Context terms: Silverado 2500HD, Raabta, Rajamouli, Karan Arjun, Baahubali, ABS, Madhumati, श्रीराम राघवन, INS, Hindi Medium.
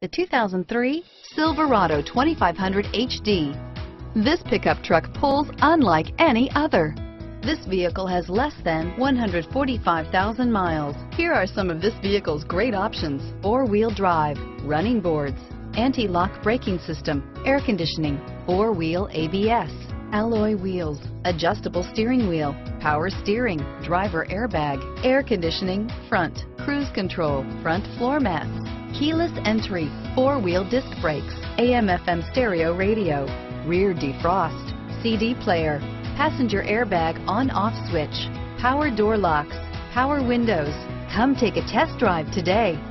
the 2003 Silverado 2500 HD. This pickup truck pulls unlike any other. This vehicle has less than 145,000 miles. Here are some of this vehicle's great options: four-wheel drive, running boards, anti-lock braking system, air conditioning, four-wheel ABS, alloy wheels, adjustable steering wheel, power steering, driver airbag, air conditioning, front, cruise control, front floor mats, keyless entry, four-wheel disc brakes, AM/FM stereo radio, rear defrost, CD player, passenger airbag on-off switch, power door locks, power windows. Come take a test drive today.